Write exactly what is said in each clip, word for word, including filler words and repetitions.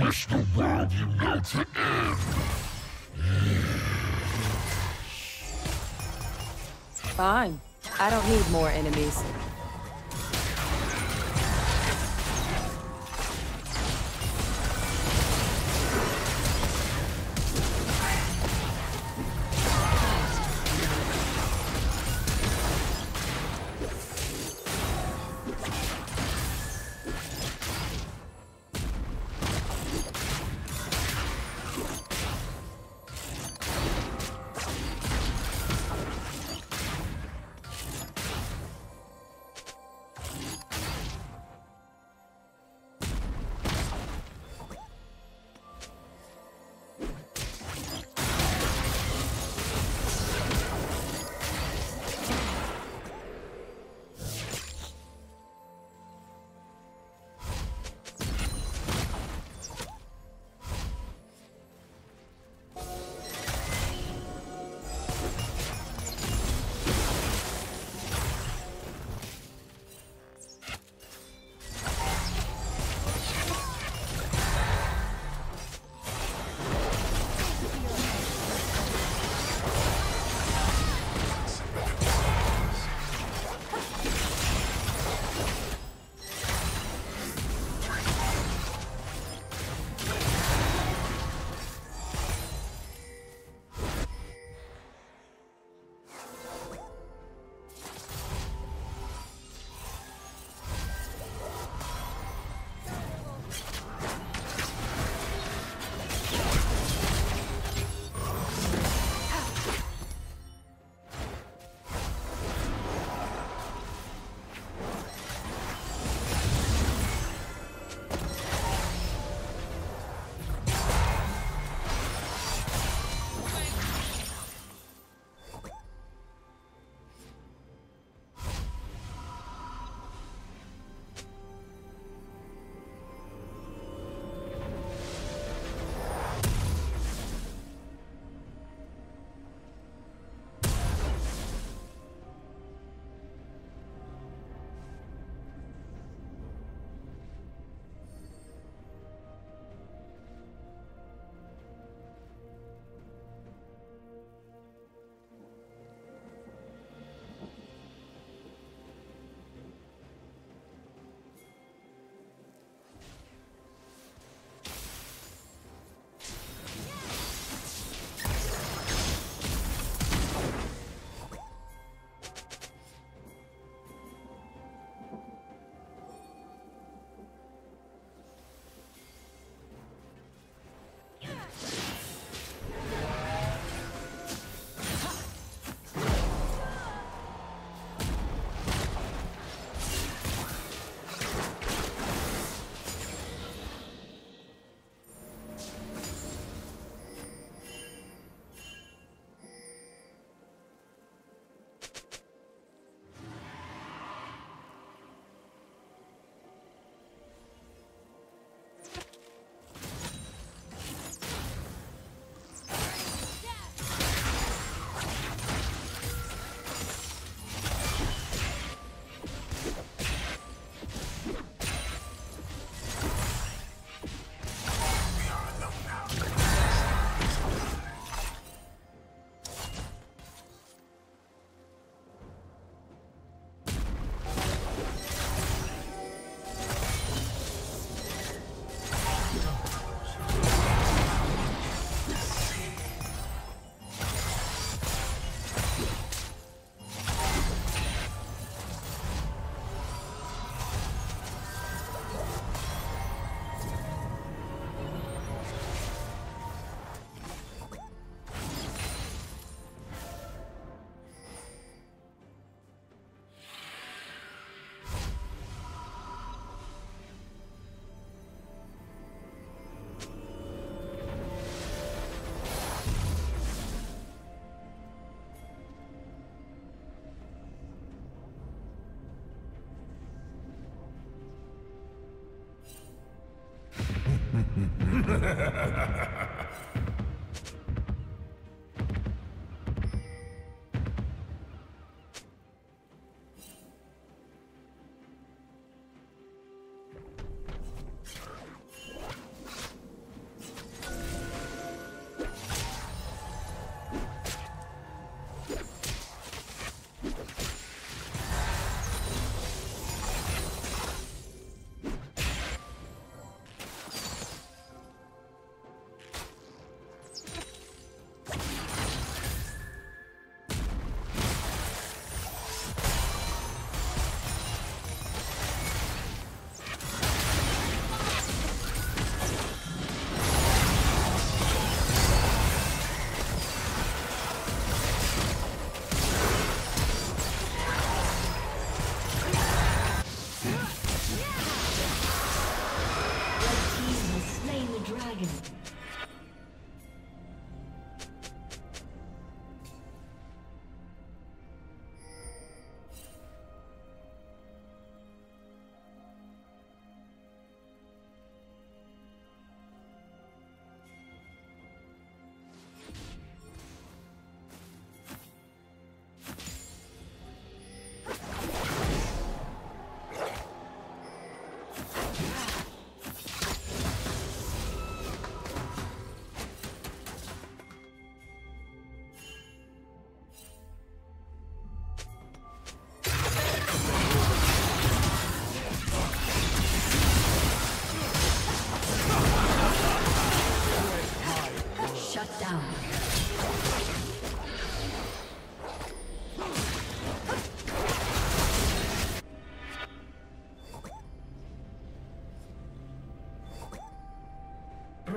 wish the world you know to end. Fine. I don't need more enemies.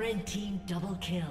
Red team double kill.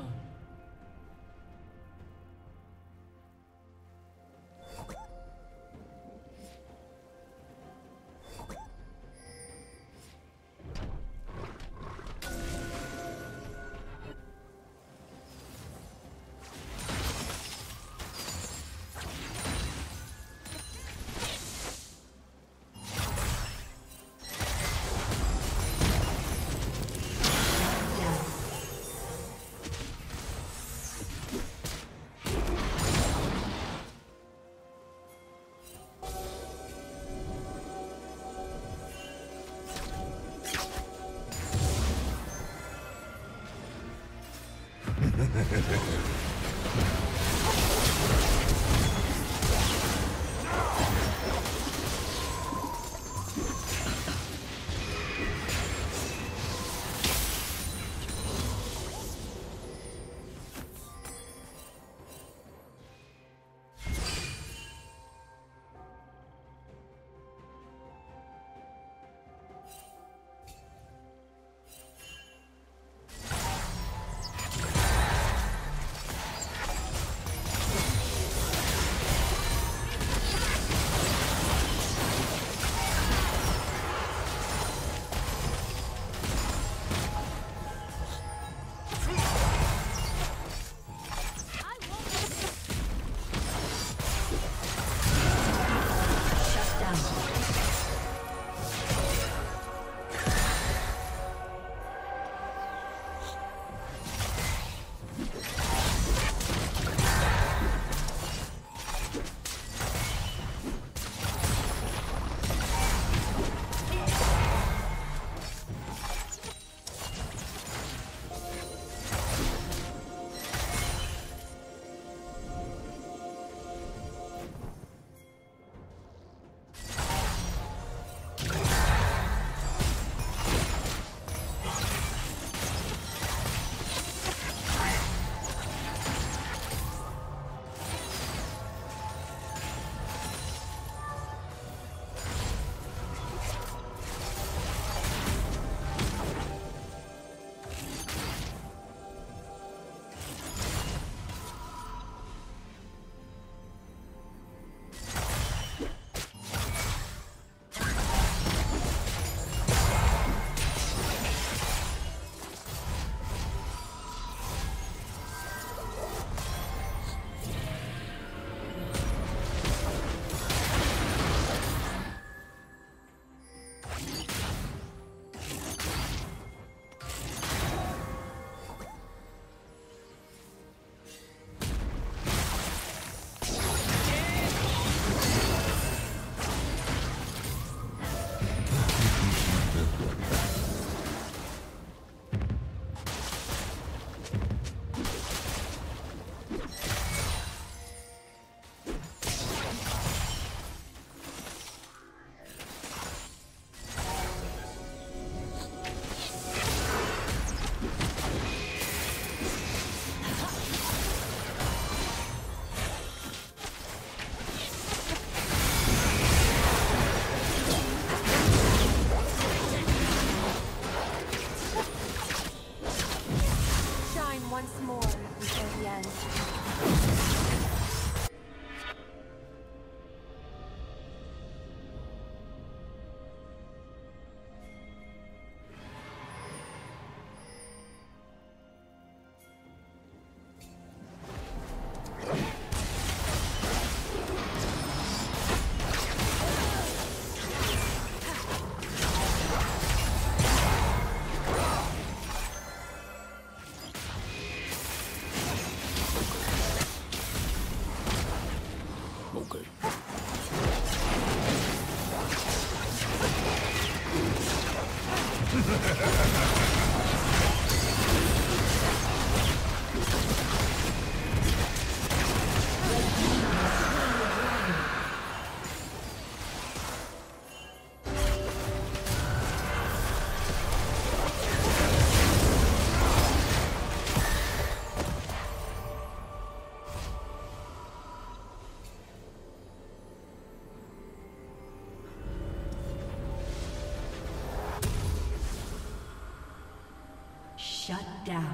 Shut down.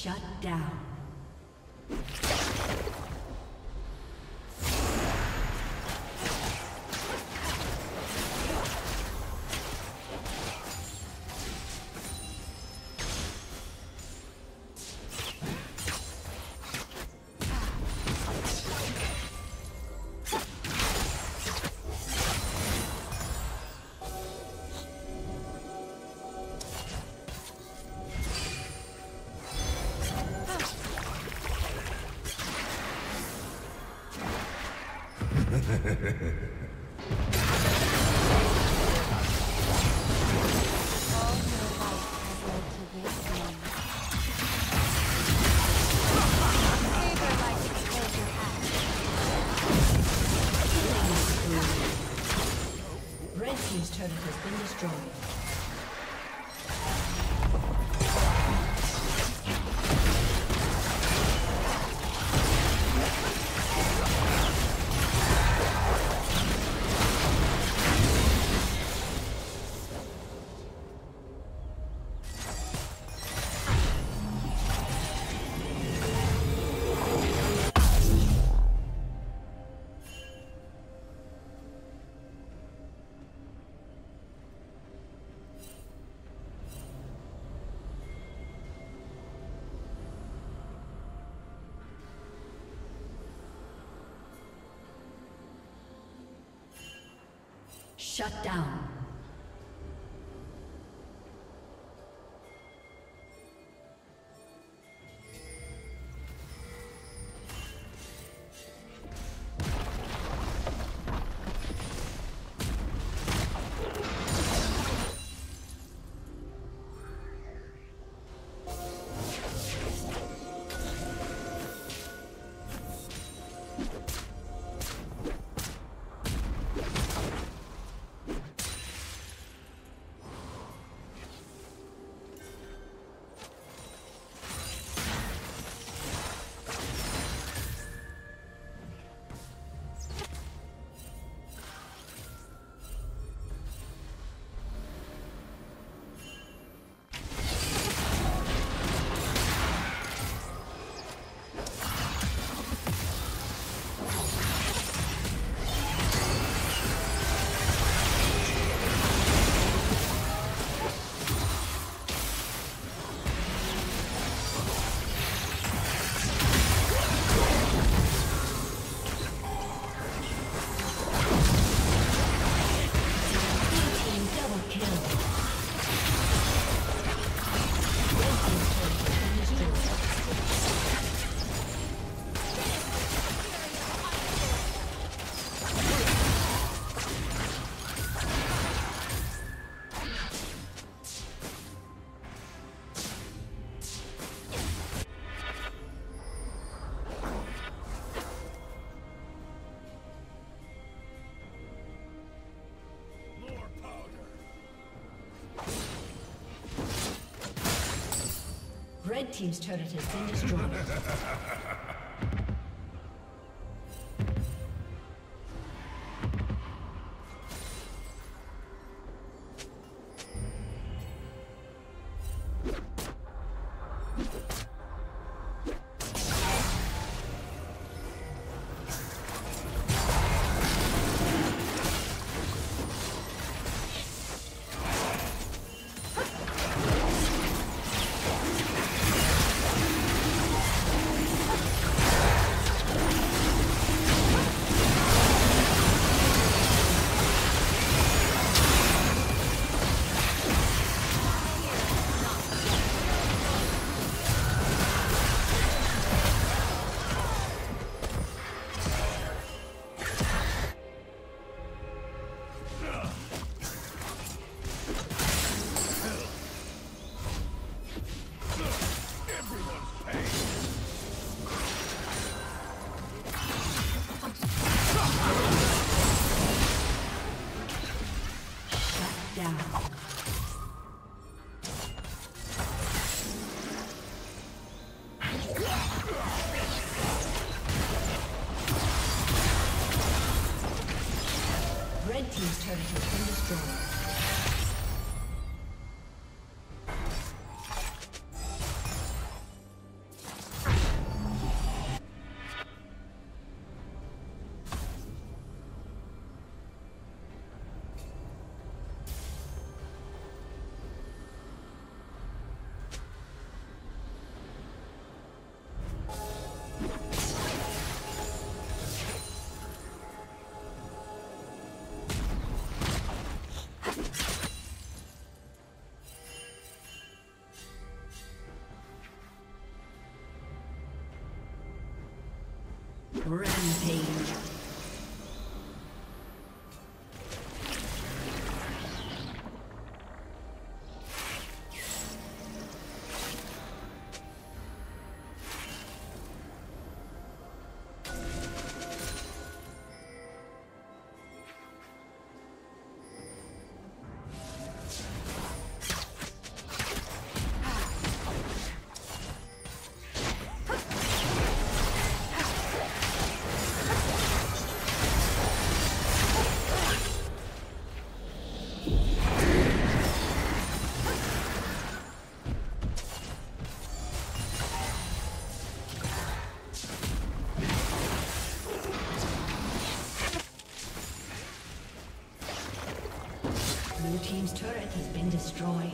Shut down. Shut down. Red team's turret has been destroyed. turret has been destroyed. Rampage. Blue team's turret has been destroyed.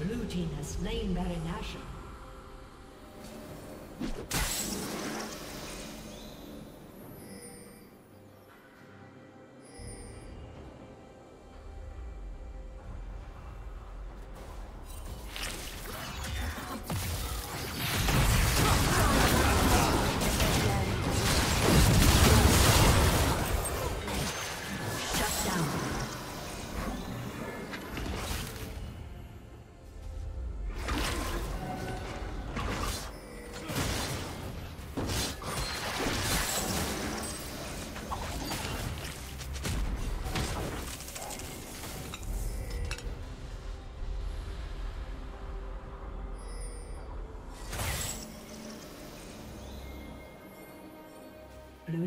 Blue team has slain Baron Nashor. Blue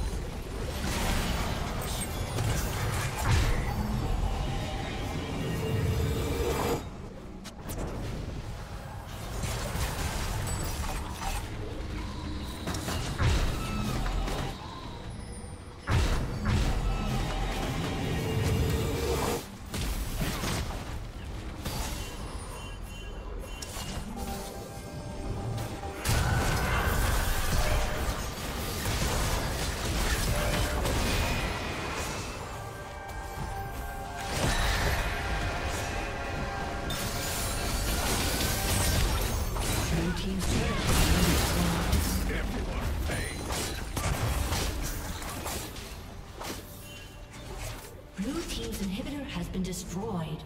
Blue team's inhibitor has been destroyed.